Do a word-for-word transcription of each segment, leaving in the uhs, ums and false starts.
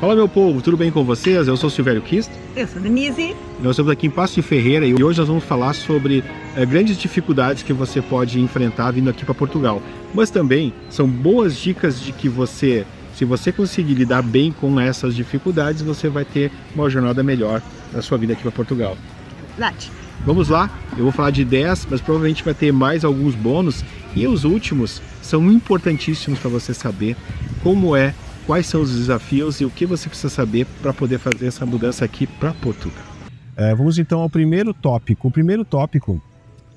Fala meu povo, tudo bem com vocês? Eu sou o Silvério Kist. Eu sou a Denise. Nós estamos aqui em Paços de Ferreira e hoje nós vamos falar sobre eh, grandes dificuldades que você pode enfrentar vindo aqui para Portugal. Mas também são boas dicas de que você, se você conseguir lidar bem com essas dificuldades, você vai ter uma jornada melhor na sua vida aqui para Portugal. Verdade. Vamos lá, eu vou falar de dez, mas provavelmente vai ter mais alguns bônus e os últimos são importantíssimos para você saber como é, quais são os desafios e o que você precisa saber para poder fazer essa mudança aqui para Portugal. É, vamos então ao primeiro tópico. O primeiro tópico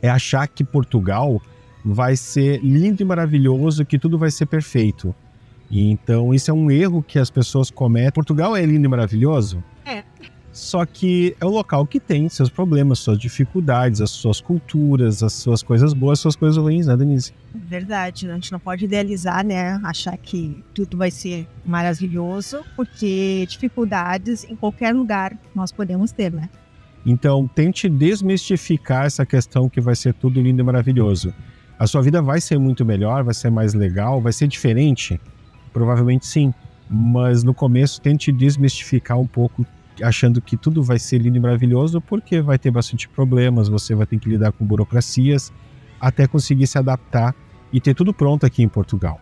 é achar que Portugal vai ser lindo e maravilhoso, que tudo vai ser perfeito. E então isso é um erro que as pessoas cometem. Portugal é lindo e maravilhoso? É. Só que é um local que tem seus problemas, suas dificuldades, as suas culturas, as suas coisas boas, as suas coisas ruins, né, Denise? Verdade, né? A gente não pode idealizar, né? Achar que tudo vai ser maravilhoso, porque dificuldades em qualquer lugar nós podemos ter, né? Então, tente desmistificar essa questão que vai ser tudo lindo e maravilhoso. A sua vida vai ser muito melhor, vai ser mais legal, vai ser diferente? Provavelmente sim, mas no começo tente desmistificar um pouco achando que tudo vai ser lindo e maravilhoso, porque vai ter bastante problemas, você vai ter que lidar com burocracias, até conseguir se adaptar e ter tudo pronto aqui em Portugal.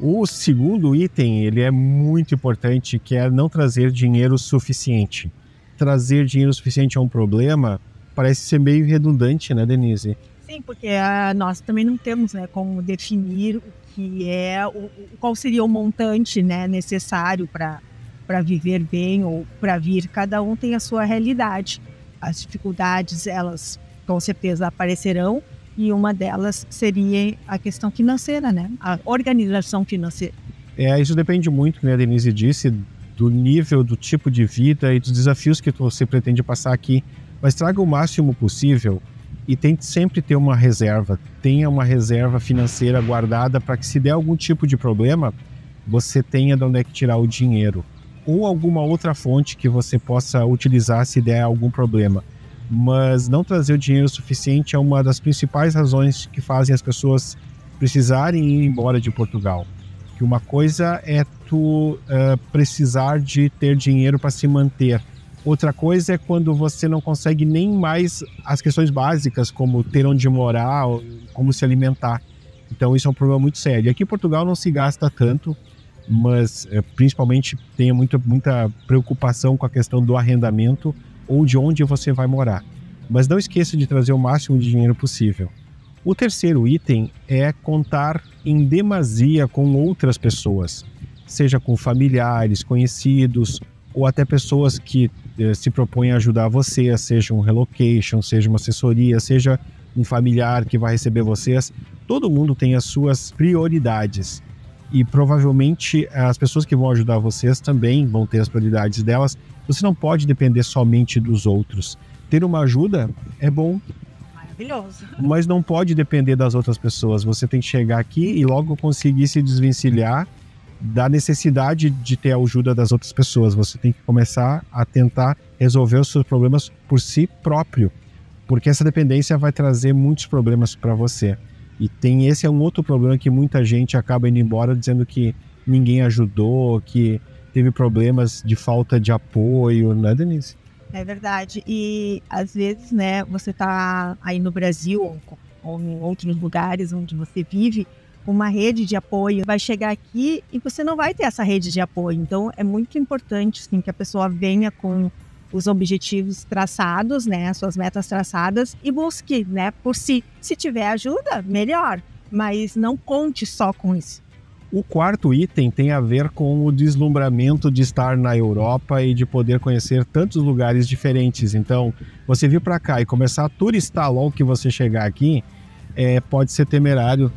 O segundo item, ele é muito importante, que é não trazer dinheiro suficiente. Trazer dinheiro suficiente é um problema, parece ser meio redundante, né, Denise? Sim, porque uh, nós também não temos, né, como definir o que é, o, qual seria o montante, né, necessário para para viver bem ou para vir, cada um tem a sua realidade. As dificuldades, elas com certeza aparecerão e uma delas seria a questão financeira, né? A organização financeira. É, isso depende muito, como a Denise disse, do nível, do tipo de vida e dos desafios que você pretende passar aqui. Mas traga o máximo possível e tente sempre ter uma reserva. Tenha uma reserva financeira guardada para que, se der algum tipo de problema, você tenha de onde é que tirar o dinheiro, ou alguma outra fonte que você possa utilizar se der algum problema. Mas não trazer o dinheiro suficiente é uma das principais razões que fazem as pessoas precisarem ir embora de Portugal. Que uma coisa é tu uh, precisar de ter dinheiro para se manter. Outra coisa é quando você não consegue nem mais as questões básicas, como ter onde morar, como se alimentar. Então isso é um problema muito sério. Aqui em Portugal não se gasta tanto, mas principalmente tenha muita, muita preocupação com a questão do arrendamento ou de onde você vai morar. Mas não esqueça de trazer o máximo de dinheiro possível. O terceiro item é contar em demasia com outras pessoas, seja com familiares, conhecidos ou até pessoas que eh, se propõem a ajudar você, seja um relocation, seja uma assessoria, seja um familiar que vai receber vocês. Todo mundo tem as suas prioridades. E provavelmente as pessoas que vão ajudar vocês também vão ter as prioridades delas. Você não pode depender somente dos outros. Ter uma ajuda é bom. Maravilhoso. Mas não pode depender das outras pessoas. Você tem que chegar aqui e logo conseguir se desvencilhar da necessidade de ter a ajuda das outras pessoas. Você tem que começar a tentar resolver os seus problemas por si próprio. Porque essa dependência vai trazer muitos problemas para você. E tem, esse é um outro problema que muita gente acaba indo embora dizendo que ninguém ajudou, que teve problemas de falta de apoio, não é, Denise? É verdade. E às vezes, né, você tá aí no Brasil ou em outros lugares onde você vive, uma rede de apoio, vai chegar aqui e você não vai ter essa rede de apoio. Então é muito importante, sim, que a pessoa venha com os objetivos traçados, né, as suas metas traçadas e busque, né, por si. Se tiver ajuda, melhor, mas não conte só com isso. O quarto item tem a ver com o deslumbramento de estar na Europa e de poder conhecer tantos lugares diferentes. Então, você vir para cá e começar a turistar logo que você chegar aqui, é, pode ser temerário.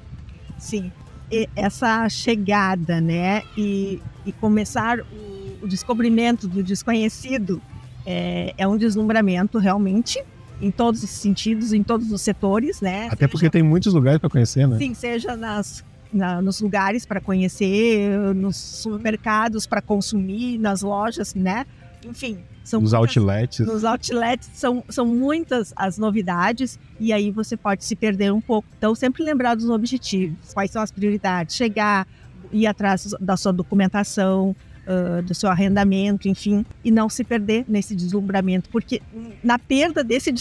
Sim, e essa chegada, né, e, e começar o, o descobrimento do desconhecido, É, é um deslumbramento realmente em todos os sentidos, em todos os setores, né? Até seja, porque tem muitos lugares para conhecer, né? Sim, seja nas, na, nos lugares para conhecer, nos supermercados para consumir, nas lojas, né? Enfim, são nos muitas, outlets. Nos outlets são, são muitas as novidades e aí você pode se perder um pouco. Então sempre lembrar dos objetivos, quais são as prioridades, chegar, ir atrás da sua documentação, uh, do seu arrendamento, enfim, e não se perder nesse deslumbramento, porque na perda desse,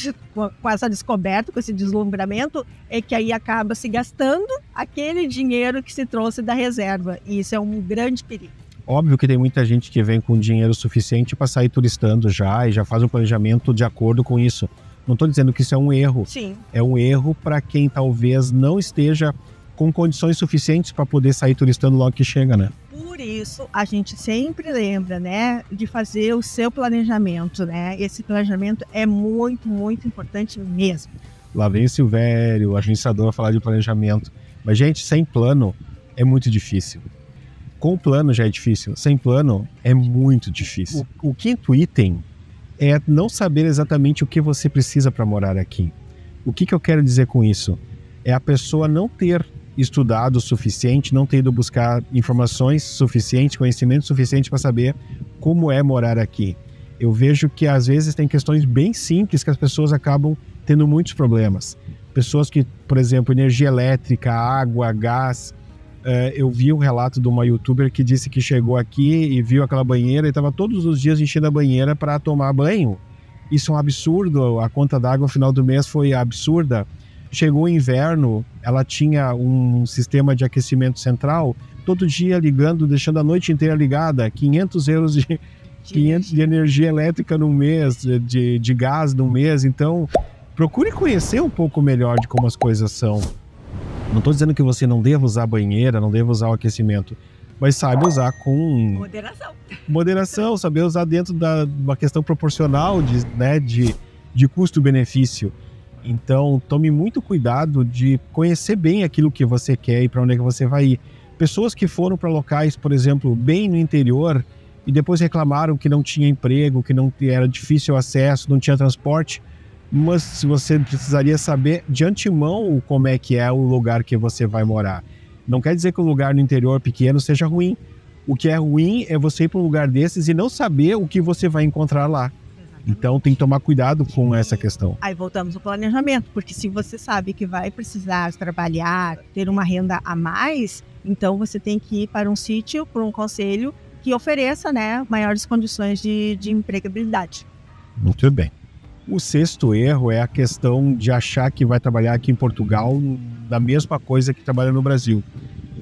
com essa descoberta, com esse deslumbramento, é que aí acaba se gastando aquele dinheiro que se trouxe da reserva, e isso é um grande perigo. Óbvio que tem muita gente que vem com dinheiro suficiente para sair turistando já e já faz um planejamento de acordo com isso. Não estou dizendo que isso é um erro. Sim. É um erro para quem talvez não esteja com condições suficientes para poder sair turistando logo que chega, né? Por isso, a gente sempre lembra, né, de fazer o seu planejamento, né? Esse planejamento é muito, muito importante mesmo. Lá vem o Silvério, o agenciador, a falar de planejamento. Mas, gente, sem plano é muito difícil. Com o plano já é difícil, sem plano é muito difícil. O, o quinto item é não saber exatamente o que você precisa para morar aqui. O que, que eu quero dizer com isso? É a pessoa não ter estudado o suficiente, não ter ido buscar informações suficientes, conhecimento suficiente para saber como é morar aqui. Eu vejo que às vezes tem questões bem simples que as pessoas acabam tendo muitos problemas. Pessoas que, por exemplo, energia elétrica, água, gás... Eu vi um relato de uma youtuber que disse que chegou aqui e viu aquela banheira e estava todos os dias enchendo a banheira para tomar banho. Isso é um absurdo, a conta d'água no final do mês foi absurda. Chegou o inverno, ela tinha um sistema de aquecimento central, todo dia ligando, deixando a noite inteira ligada, quinhentos euros de, quinhentos de energia elétrica no mês, de, de gás no mês. Então, procure conhecer um pouco melhor de como as coisas são. Não estou dizendo que você não deva usar banheira, não deva usar o aquecimento, mas saiba usar com... Moderação. Moderação, saber usar dentro da uma questão proporcional de, né, de, de custo-benefício. Então, tome muito cuidado de conhecer bem aquilo que você quer e para onde é que você vai ir. Pessoas que foram para locais, por exemplo, bem no interior e depois reclamaram que não tinha emprego, que não era difícil o acesso, não tinha transporte... Mas você precisaria saber de antemão como é que é o lugar que você vai morar. Não quer dizer que o lugar no interior pequeno seja ruim. O que é ruim é você ir para um lugar desses e não saber o que você vai encontrar lá. Exatamente. Então tem que tomar cuidado com essa questão. Aí voltamos ao planejamento, porque se você sabe que vai precisar trabalhar, ter uma renda a mais, então você tem que ir para um sítio, para um conselho que ofereça, né, maiores condições de, de empregabilidade. Muito bem. O sexto erro é a questão de achar que vai trabalhar aqui em Portugal da mesma coisa que trabalha no Brasil.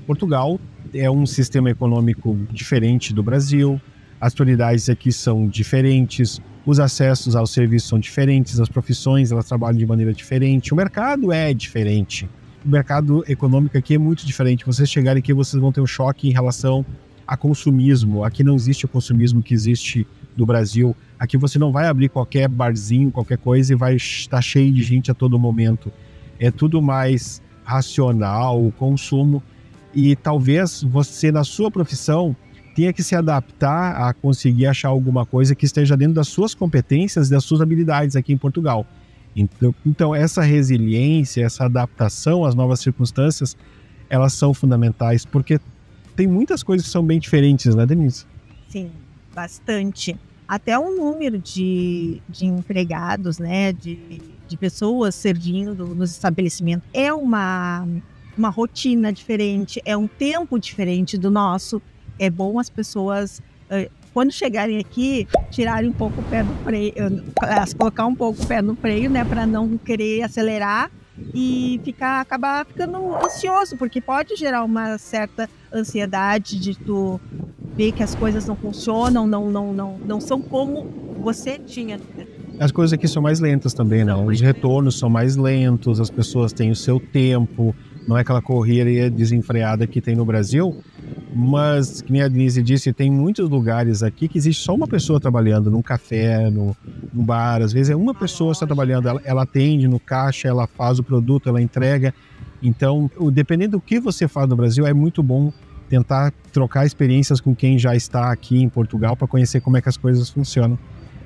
Portugal é um sistema econômico diferente do Brasil, as prioridades aqui são diferentes, os acessos aos serviços são diferentes, as profissões elas trabalham de maneira diferente, o mercado é diferente. O mercado econômico aqui é muito diferente, vocês chegarem aqui vocês vão ter um choque em relação a consumismo, aqui não existe o consumismo que existe no Brasil. Aqui você não vai abrir qualquer barzinho, qualquer coisa e vai estar cheio de gente a todo momento. É tudo mais racional, o consumo. E talvez você, na sua profissão, tenha que se adaptar a conseguir achar alguma coisa que esteja dentro das suas competências e das suas habilidades aqui em Portugal. Então, então essa resiliência, essa adaptação às novas circunstâncias, elas são fundamentais, porque tem muitas coisas que são bem diferentes, né, Denise? Sim, bastante. Até o número de, de empregados, né, de, de pessoas servindo nos estabelecimentos é uma, uma rotina diferente, é um tempo diferente do nosso. É bom as pessoas, quando chegarem aqui, tirarem um pouco o pé do freio, colocar um pouco o pé no freio, né, para não querer acelerar e ficar, acabar ficando ansioso, porque pode gerar uma certa ansiedade de tu... ver que as coisas não funcionam, não, não, não, não são como você tinha. As coisas aqui são mais lentas também, não? Os retornos são mais lentos, as pessoas têm o seu tempo, não é aquela correria desenfreada que tem no Brasil, mas, como a Denise disse, tem muitos lugares aqui que existe só uma pessoa trabalhando, num café, no, num bar, às vezes é uma pessoa só trabalhando, ela, ela atende no caixa, ela faz o produto, ela entrega. Então, dependendo do que você faz no Brasil, é muito bom tentar trocar experiências com quem já está aqui em Portugal para conhecer como é que as coisas funcionam.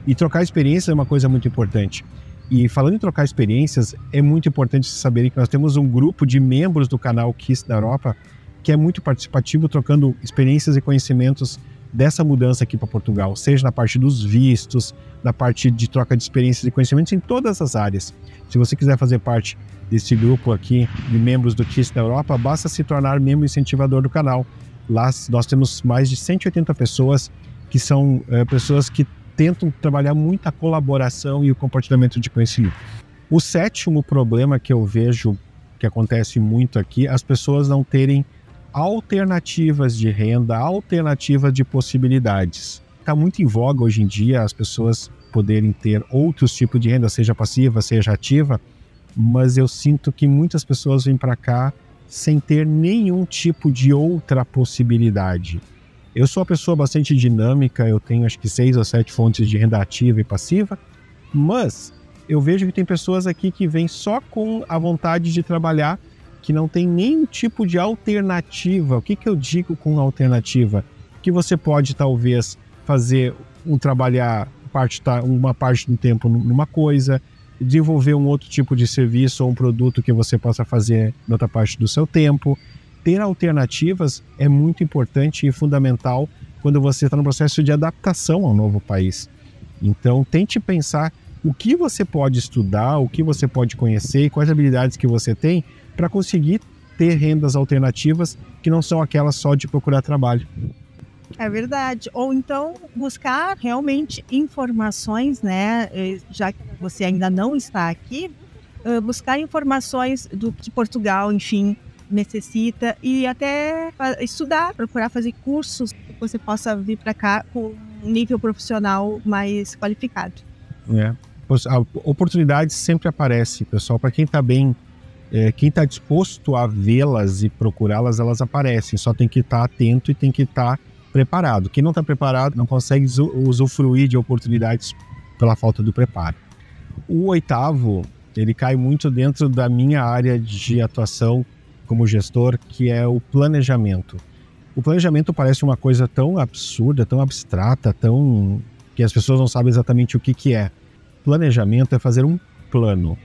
E trocar experiências é uma coisa muito importante. E falando em trocar experiências, é muito importante saberem que nós temos um grupo de membros do canal Kist da Europa que é muito participativo, trocando experiências e conhecimentos dessa mudança aqui para Portugal, seja na parte dos vistos, na parte de troca de experiências e conhecimentos em todas as áreas. Se você quiser fazer parte desse grupo aqui de membros do Kist da Europa, basta se tornar membro incentivador do canal. Lá nós temos mais de cento e oitenta pessoas que são é, pessoas que tentam trabalhar muito a colaboração e o compartilhamento de conhecimento. O sétimo problema que eu vejo que acontece muito aqui, as pessoas não terem alternativas de renda, alternativas de possibilidades. Está muito em voga hoje em dia as pessoas poderem ter outros tipos de renda, seja passiva, seja ativa, mas eu sinto que muitas pessoas vêm para cá sem ter nenhum tipo de outra possibilidade. Eu sou uma pessoa bastante dinâmica, eu tenho acho que seis ou sete fontes de renda ativa e passiva, mas eu vejo que tem pessoas aqui que vêm só com a vontade de trabalhar, que não tem nenhum tipo de alternativa. O que que eu digo com alternativa? Que você pode talvez fazer um trabalhar parte, uma parte do tempo numa coisa, desenvolver um outro tipo de serviço ou um produto que você possa fazer em outra parte do seu tempo. Ter alternativas é muito importante e fundamental quando você está no processo de adaptação ao novo país. Então, tente pensar o que você pode estudar, o que você pode conhecer e quais habilidades que você tem para conseguir ter rendas alternativas que não são aquelas só de procurar trabalho. É verdade. Ou então buscar realmente informações, né? Já que você ainda não está aqui, buscar informações do que Portugal, enfim, necessita e até estudar, procurar fazer cursos que você possa vir para cá com um nível profissional mais qualificado. É. A oportunidade sempre aparece, pessoal. Para quem está bem, é, quem está disposto a vê-las e procurá-las, elas aparecem. Só tem que estar atento e tem que estar preparado. Quem não está preparado não consegue usufruir de oportunidades pela falta do preparo. O oitavo, ele cai muito dentro da minha área de atuação como gestor, que é o planejamento. O planejamento parece uma coisa tão absurda, tão abstrata, tão que as pessoas não sabem exatamente o que que é. Planejamento é fazer um plano.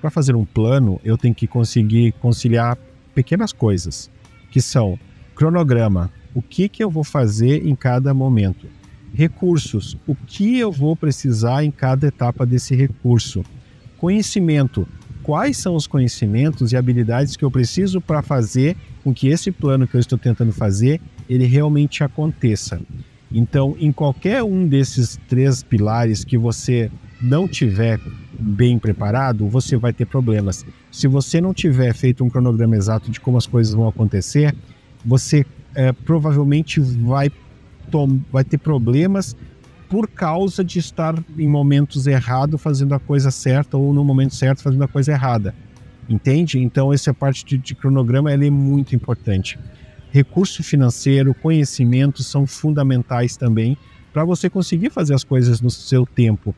Para fazer um plano, eu tenho que conseguir conciliar pequenas coisas, que são cronograma, o que que eu vou fazer em cada momento, recursos, o que eu vou precisar em cada etapa desse recurso, conhecimento, quais são os conhecimentos e habilidades que eu preciso para fazer com que esse plano que eu estou tentando fazer, ele realmente aconteça. Então, em qualquer um desses três pilares que você não tiver bem preparado, você vai ter problemas. Se você não tiver feito um cronograma exato de como as coisas vão acontecer, você é, provavelmente vai, vai ter problemas por causa de estar em momentos errados fazendo a coisa certa ou no momento certo fazendo a coisa errada, entende? Então essa parte de, de cronograma ela é muito importante. Recurso financeiro, conhecimento são fundamentais também para você conseguir fazer as coisas no seu tempo.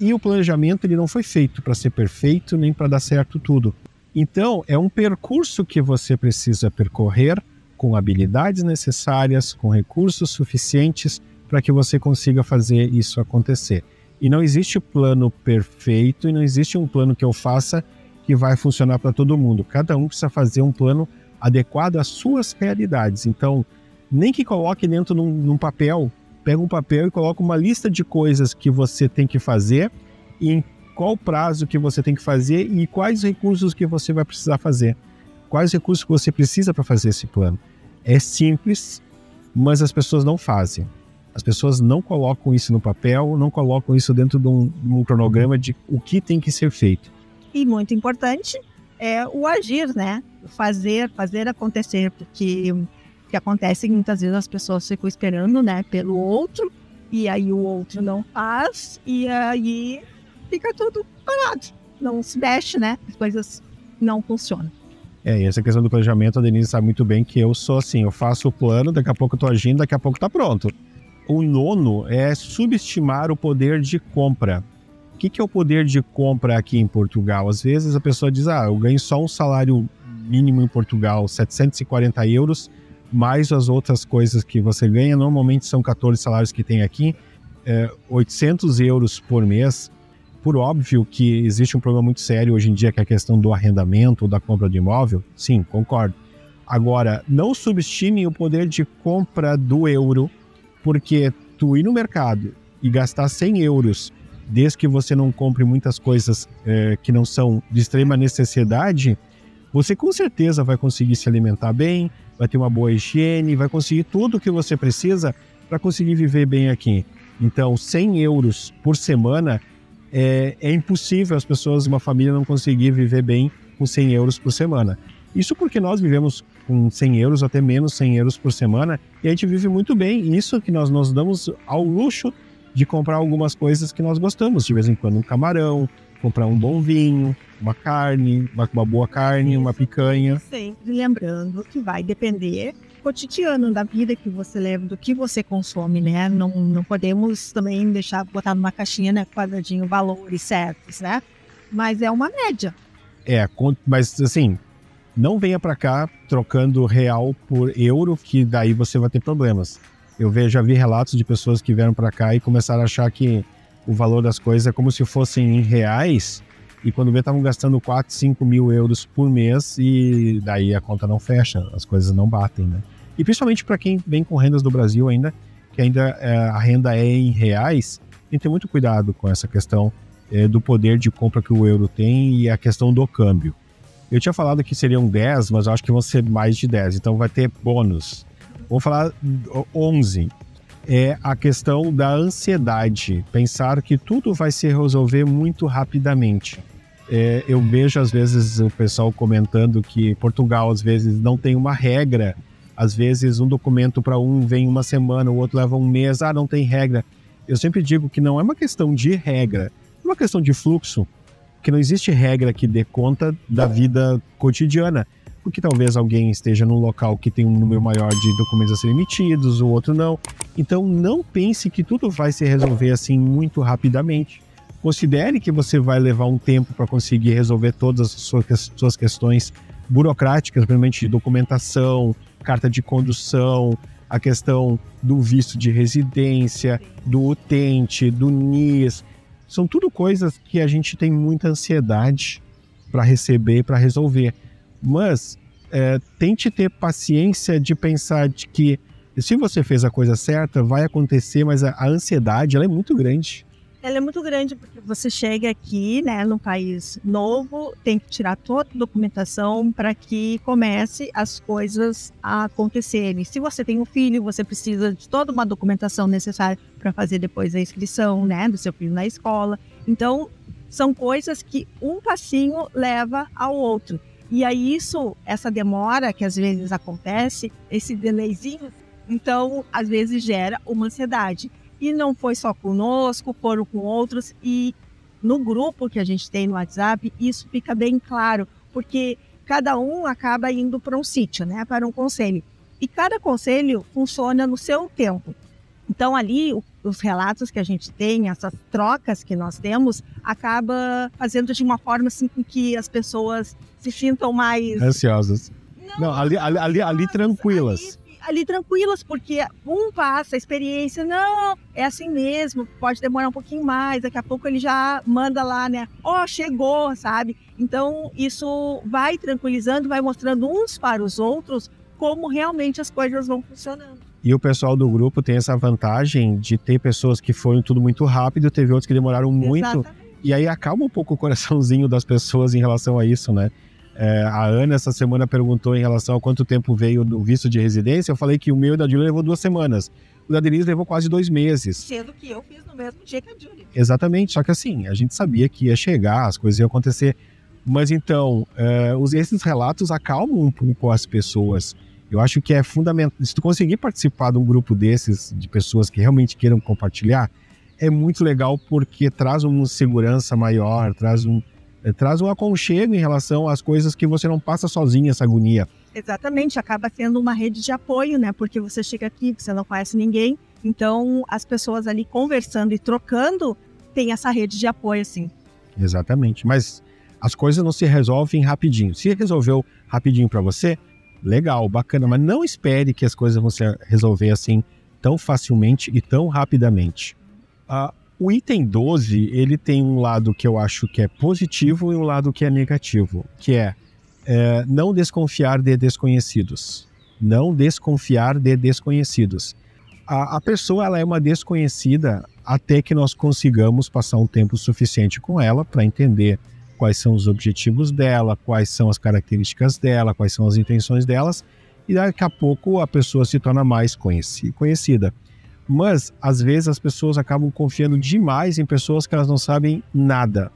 E o planejamento ele não foi feito para ser perfeito nem para dar certo tudo. Então é um percurso que você precisa percorrer com habilidades necessárias, com recursos suficientes para que você consiga fazer isso acontecer. E não existe plano perfeito e não existe um plano que eu faça que vai funcionar para todo mundo. Cada um precisa fazer um plano adequado às suas realidades. Então, nem que coloque dentro num, num papel, pega um papel e coloca uma lista de coisas que você tem que fazer e em qual prazo que você tem que fazer e quais recursos que você vai precisar fazer. Quais recursos que você precisa para fazer esse plano. É simples, mas as pessoas não fazem. As pessoas não colocam isso no papel, não colocam isso dentro de um, de um cronograma de o que tem que ser feito. E muito importante é o agir, né? Fazer, fazer acontecer, porque o que acontece é que muitas vezes as pessoas ficam esperando, né, pelo outro, e aí o outro não faz, e aí fica tudo parado, não se mexe, né? As coisas não funcionam. É, e essa questão do planejamento, a Denise sabe muito bem que eu sou assim, eu faço o plano, daqui a pouco eu tô agindo, daqui a pouco tá pronto. O nono é subestimar o poder de compra. O que que é o poder de compra aqui em Portugal? Às vezes a pessoa diz, ah, eu ganho só um salário mínimo em Portugal, setecentos e quarenta euros, mais as outras coisas que você ganha, normalmente são quatorze salários que tem aqui, é, oitocentos euros por mês. Por óbvio que existe um problema muito sério hoje em dia, que é a questão do arrendamento ou da compra de imóvel. Sim, concordo. Agora, não subestime o poder de compra do euro, porque tu ir no mercado e gastar cem euros, desde que você não compre muitas coisas é, que não são de extrema necessidade, você com certeza vai conseguir se alimentar bem, vai ter uma boa higiene, vai conseguir tudo o que você precisa para conseguir viver bem aqui. Então, cem euros por semana, é, é impossível as pessoas, uma família, não conseguir viver bem com cem euros por semana. Isso porque nós vivemos com cem euros, até menos cem euros por semana, e a gente vive muito bem. Isso que nós nos damos ao luxo de comprar algumas coisas que nós gostamos, de vez em quando um camarão, comprar um bom vinho, uma carne, uma, uma boa carne, uma picanha. Sempre lembrando que vai depender do cotidiano, da vida que você leva, do que você consome, né? Não, não podemos também deixar, botar numa caixinha, né, quadradinho, valores certos, né? Mas é uma média. É, mas assim, não venha para cá trocando real por euro, que daí você vai ter problemas. Eu já vi relatos de pessoas que vieram para cá e começaram a achar que o valor das coisas é como se fossem em reais, e quando vê, estavam gastando quatro, cinco mil euros por mês, e daí a conta não fecha, as coisas não batem, né? E principalmente para quem vem com rendas do Brasil ainda, que ainda é, a renda é em reais, tem que ter muito cuidado com essa questão é, do poder de compra que o euro tem e a questão do câmbio. Eu tinha falado que seriam dez, mas eu acho que vão ser mais de dez, então vai ter bônus. Vou falar onze. É a questão da ansiedade, pensar que tudo vai se resolver muito rapidamente. É, eu vejo às vezes o pessoal comentando que Portugal às vezes não tem uma regra, às vezes um documento para um vem uma semana, o outro leva um mês, ah, não tem regra. Eu sempre digo que não é uma questão de regra, é uma questão de fluxo, que não existe regra que dê conta da vida cotidiana. Porque talvez alguém esteja num local que tem um número maior de documentos a serem emitidos, o outro não. Então não pense que tudo vai se resolver assim muito rapidamente. Considere que você vai levar um tempo para conseguir resolver todas as suas questões burocráticas, principalmente de documentação, carta de condução, a questão do visto de residência, do utente, do N I S. São tudo coisas que a gente tem muita ansiedade para receber, para resolver. Mas é, tente ter paciência de pensar de que se você fez a coisa certa, vai acontecer, mas a, a ansiedade, ela é muito grande. Ela é muito grande porque você chega aqui, né, num país novo, tem que tirar toda a documentação para que comece as coisas a acontecerem. Se você tem um filho, você precisa de toda uma documentação necessária para fazer depois a inscrição, né, do seu filho na escola. Então, são coisas que um passinho leva ao outro. E aí isso, essa demora que às vezes acontece, esse delayzinho, então às vezes gera uma ansiedade. E não foi só conosco, foram com outros, e no grupo que a gente tem no WhatsApp, isso fica bem claro, porque cada um acaba indo para um sítio, né, para um conselho. E cada conselho funciona no seu tempo. Então ali os relatos que a gente tem, essas trocas que nós temos, acaba fazendo de uma forma assim que as pessoas se sintam mais... ansiosas. Não, não ali, ali, ali, ali tranquilas. Ali, ali tranquilas, porque um passa a experiência, não, é assim mesmo, pode demorar um pouquinho mais, daqui a pouco ele já manda lá, né? Ó, chegou, sabe? Então isso vai tranquilizando, vai mostrando uns para os outros como realmente as coisas vão funcionando. E o pessoal do grupo tem essa vantagem de ter pessoas que foram tudo muito rápido, teve outros que demoraram muito. Exatamente. E aí acalma um pouco o coraçãozinho das pessoas em relação a isso, né? É, a Ana essa semana perguntou em relação a quanto tempo veio do visto de residência. Eu falei que o meu e da Júlia levou duas semanas. O da Denise levou quase dois meses. Sendo que eu fiz no mesmo dia que a Júlia. Exatamente, só que assim, a gente sabia que ia chegar, as coisas iam acontecer. Mas então, é, esses relatos acalmam um pouco as pessoas. Eu acho que é fundamental, se tu conseguir participar de um grupo desses, de pessoas que realmente queiram compartilhar, é muito legal porque traz uma segurança maior, traz um, é, traz um aconchego em relação às coisas que você não passa sozinha, essa agonia. Exatamente, acaba sendo uma rede de apoio, né? Porque você chega aqui, você não conhece ninguém, então as pessoas ali conversando e trocando, tem essa rede de apoio, assim. Exatamente, mas as coisas não se resolvem rapidinho. Se resolveu rapidinho para você, legal, bacana, mas não espere que as coisas vão se resolver assim tão facilmente e tão rapidamente. Ah, o item doze, ele tem um lado que eu acho que é positivo e um lado que é negativo, que é, é não desconfiar de desconhecidos. Não desconfiar de desconhecidos. A, a pessoa, ela é uma desconhecida até que nós consigamos passar um tempo suficiente com ela para entender quais são os objetivos dela, quais são as características dela, quais são as intenções delas, e daqui a pouco a pessoa se torna mais conhecida. Mas, às vezes, as pessoas acabam confiando demais em pessoas que elas não sabem nada.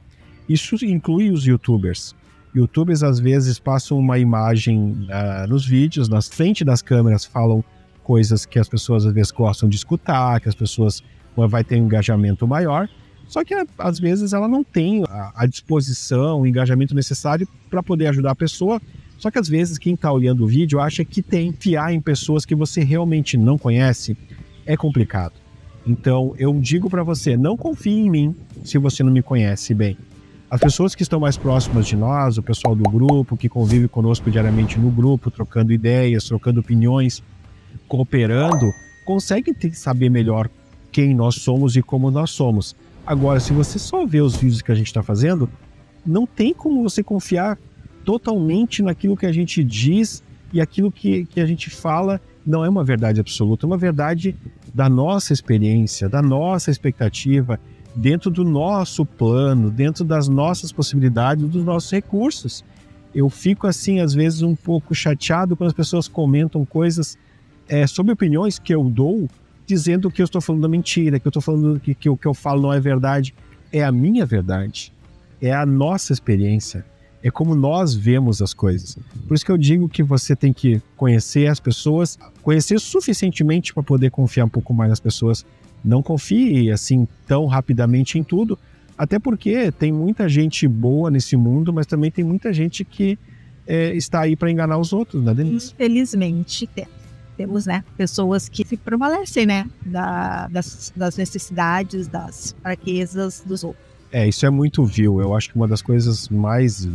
Isso inclui os youtubers. Youtubers, às vezes, passam uma imagem uh, nos vídeos, na frente das câmeras, falam coisas que as pessoas, às vezes, gostam de escutar, que as pessoas uh, vai ter um engajamento maior. Só que, às vezes, ela não tem a, a disposição, o engajamento necessário para poder ajudar a pessoa. Só que, às vezes, quem está olhando o vídeo acha que tem que fiar em pessoas que você realmente não conhece. É complicado. Então, eu digo para você, não confie em mim se você não me conhece bem. As pessoas que estão mais próximas de nós, o pessoal do grupo, que convive conosco diariamente no grupo, trocando ideias, trocando opiniões, cooperando, conseguem saber melhor quem nós somos e como nós somos. Agora, se você só vê os vídeos que a gente está fazendo, não tem como você confiar totalmente naquilo que a gente diz e aquilo que, que a gente fala. Não é uma verdade absoluta, é uma verdade da nossa experiência, da nossa expectativa, dentro do nosso plano, dentro das nossas possibilidades, dos nossos recursos. Eu fico assim, às vezes, um pouco chateado quando as pessoas comentam coisas é, sobre opiniões que eu dou, dizendo que eu estou falando mentira, que eu estou falando que, que o que eu falo não é verdade. É a minha verdade, é a nossa experiência. É como nós vemos as coisas. Por isso que eu digo que você tem que conhecer as pessoas, conhecer suficientemente para poder confiar um pouco mais nas pessoas. Não confie assim tão rapidamente em tudo, até porque tem muita gente boa nesse mundo, mas também tem muita gente que é, está aí para enganar os outros, né, Denise? Infelizmente, temos, né, pessoas que se prevalecem, né, da, das, das necessidades, das fraquezas dos outros. É, isso é muito vil. Eu acho que uma das coisas mais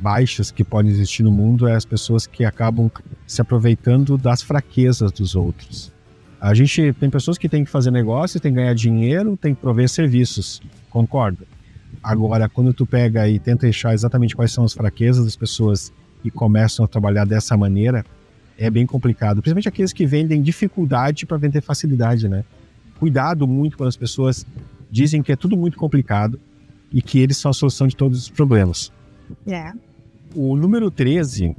baixas que pode existir no mundo é as pessoas que acabam se aproveitando das fraquezas dos outros. A gente tem pessoas que tem que fazer negócio, tem que ganhar dinheiro, tem que prover serviços, concordo. Agora, quando tu pega e tenta achar exatamente quais são as fraquezas das pessoas e começam a trabalhar dessa maneira, é bem complicado. Principalmente aqueles que vendem dificuldade para vender facilidade, né? Cuidado muito quando as pessoas dizem que é tudo muito complicado e que eles são a solução de todos os problemas. É. O número treze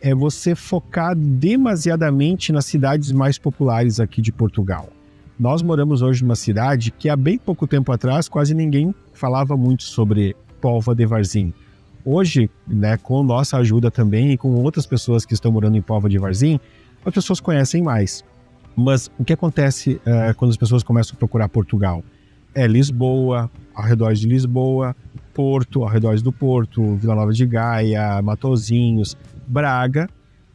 é você focar demasiadamente nas cidades mais populares aqui de Portugal. Nós moramos hoje numa cidade que há bem pouco tempo atrás quase ninguém falava muito sobre Póvoa de Varzim. Hoje, né, com nossa ajuda também e com outras pessoas que estão morando em Póvoa de Varzim, as pessoas conhecem mais. Mas o que acontece uh, quando as pessoas começam a procurar Portugal? É Lisboa, arredores de Lisboa, Porto, arredores do Porto, Vila Nova de Gaia, Matosinhos, Braga.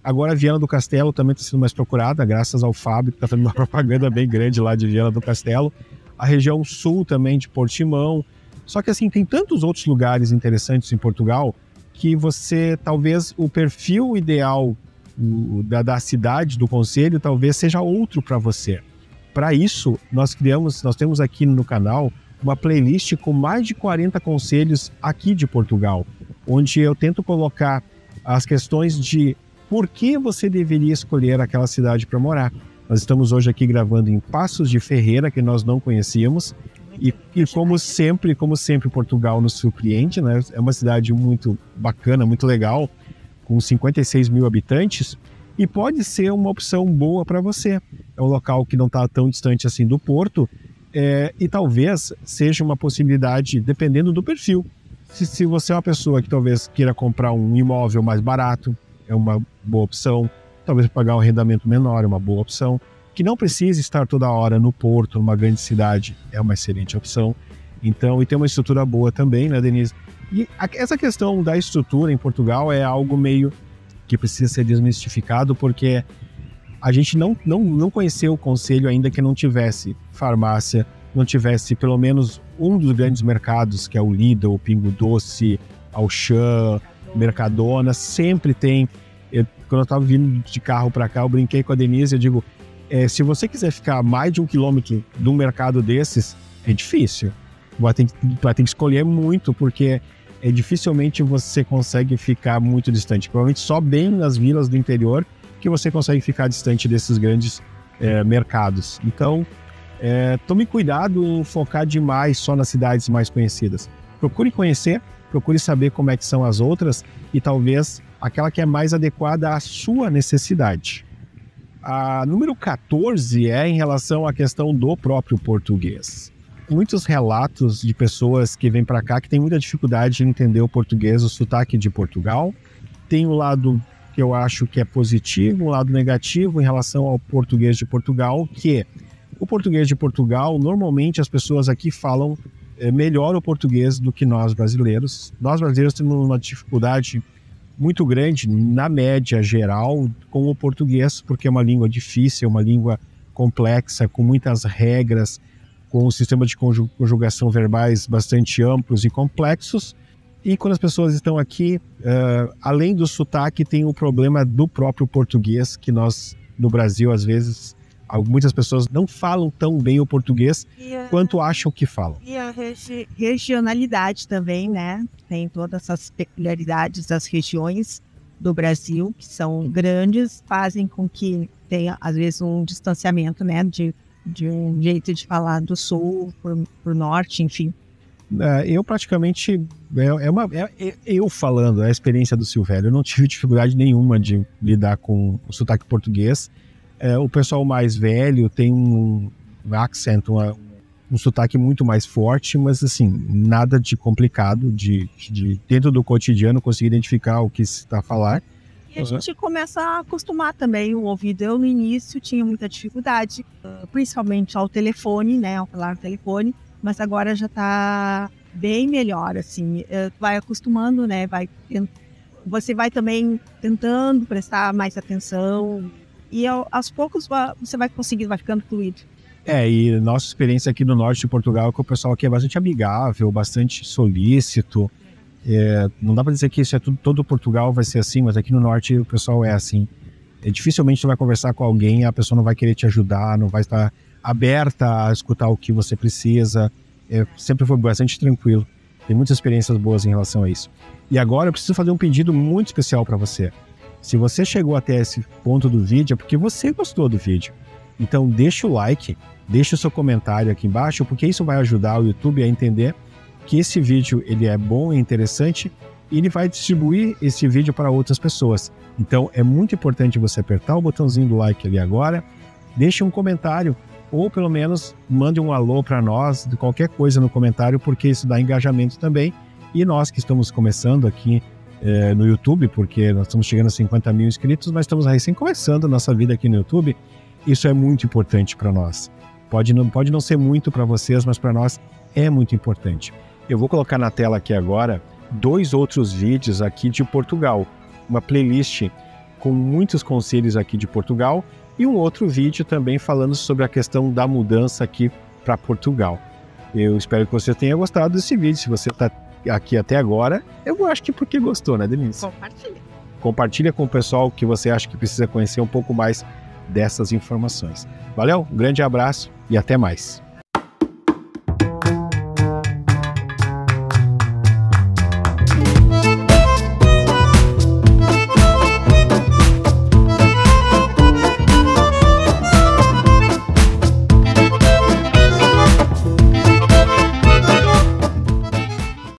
Agora a Viana do Castelo também está sendo mais procurada, graças ao Fábio, que está fazendo uma propaganda bem grande lá de Viana do Castelo. A região sul também de Portimão. Só que assim, tem tantos outros lugares interessantes em Portugal que você, talvez, o perfil ideal da, da cidade, do concelho, talvez seja outro para você. Para isso, nós criamos, nós temos aqui no canal uma playlist com mais de quarenta conselhos aqui de Portugal, onde eu tento colocar as questões de por que você deveria escolher aquela cidade para morar. Nós estamos hoje aqui gravando em Paços de Ferreira, que nós não conhecíamos, e, e como sempre, como sempre, Portugal nos surpreende, né? É uma cidade muito bacana, muito legal, com cinquenta e seis mil habitantes. E pode ser uma opção boa para você. É um local que não está tão distante assim do Porto é, e talvez seja uma possibilidade, dependendo do perfil. Se, se você é uma pessoa que talvez queira comprar um imóvel mais barato, é uma boa opção. Talvez pagar um arrendamento menor é uma boa opção. Que não precise estar toda hora no Porto, numa grande cidade, é uma excelente opção. Então, e tem uma estrutura boa também, né, Denise? E a, essa questão da estrutura em Portugal é algo meio que precisa ser desmistificado, porque a gente não, não, não conheceu o concelho ainda que não tivesse farmácia, não tivesse pelo menos um dos grandes mercados, que é o Lidl, o Pingo Doce, Auchan, Mercadona, sempre tem. Eu, quando eu estava vindo de carro para cá, eu brinquei com a Denise, eu digo, é, se você quiser ficar mais de um quilômetro de um mercado desses, é difícil. Vai ter, vai ter que escolher muito, porque é, dificilmente você consegue ficar muito distante. Provavelmente só bem nas vilas do interior que você consegue ficar distante desses grandes é, mercados. Então, é, tome cuidado em focar demais só nas cidades mais conhecidas. Procure conhecer, procure saber como é que são as outras e talvez aquela que é mais adequada à sua necessidade. A número quatorze é em relação à questão do próprio português. Muitos relatos de pessoas que vêm para cá que têm muita dificuldade de entender o português, o sotaque de Portugal. Tem o lado que eu acho que é positivo, o lado negativo em relação ao português de Portugal, que o português de Portugal, normalmente as pessoas aqui falam melhor o português do que nós brasileiros. Nós brasileiros temos uma dificuldade muito grande, na média geral, com o português, porque é uma língua difícil, uma língua complexa, com muitas regras, com um sistema de conjugação verbais bastante amplos e complexos. E quando as pessoas estão aqui, uh, além do sotaque, tem o problema do próprio português, que nós, no Brasil, às vezes, muitas pessoas não falam tão bem o português a, quanto acham que falam. E a regi regionalidade também, né? Tem todas essas peculiaridades das regiões do Brasil, que são grandes, fazem com que tenha, às vezes, um distanciamento, né, de... de um jeito de falar do sul para o norte, enfim. Eu praticamente, é uma, é, eu falando, é a experiência do Silvério, eu não tive dificuldade nenhuma de lidar com o sotaque português. É, o pessoal mais velho tem um accent, uma, um sotaque muito mais forte, mas assim, nada de complicado, de, de dentro do cotidiano conseguir identificar o que se está a falar. E a gente começa a acostumar também o ouvido. Eu, no início, tinha muita dificuldade, principalmente ao telefone, né, ao falar no telefone, mas agora já está bem melhor, assim. Vai acostumando, né, vai, você vai também tentando prestar mais atenção e aos poucos você vai conseguindo, vai ficando fluido. É, e nossa experiência aqui no norte de Portugal é que o pessoal aqui é bastante amigável, bastante solícito. É, não dá para dizer que isso é tudo, todo Portugal vai ser assim, mas aqui no norte o pessoal é assim. É, dificilmente você vai conversar com alguém, a pessoa não vai querer te ajudar, não vai estar aberta a escutar o que você precisa. É, sempre foi bastante tranquilo. Tem muitas experiências boas em relação a isso. E agora eu preciso fazer um pedido muito especial para você. Se você chegou até esse ponto do vídeo, é porque você gostou do vídeo. Então deixa o like, deixa o seu comentário aqui embaixo, porque isso vai ajudar o YouTube a entender que esse vídeo ele é bom e interessante, e ele vai distribuir esse vídeo para outras pessoas. Então é muito importante você apertar o botãozinho do like ali agora, deixe um comentário, ou pelo menos mande um alô para nós, de qualquer coisa no comentário, porque isso dá engajamento também. E nós que estamos começando aqui eh, no YouTube, porque nós estamos chegando a cinquenta mil inscritos, mas estamos recém começando a nossa vida aqui no YouTube, isso é muito importante para nós. Pode não, pode não ser muito para vocês, mas para nós é muito importante. Eu vou colocar na tela aqui agora dois outros vídeos aqui de Portugal, uma playlist com muitos conselhos aqui de Portugal e um outro vídeo também falando sobre a questão da mudança aqui para Portugal. Eu espero que você tenha gostado desse vídeo. Se você está aqui até agora, eu acho que porque gostou, né, Denise? Compartilha. Compartilha com o pessoal que você acha que precisa conhecer um pouco mais dessas informações. Valeu, um grande abraço e até mais.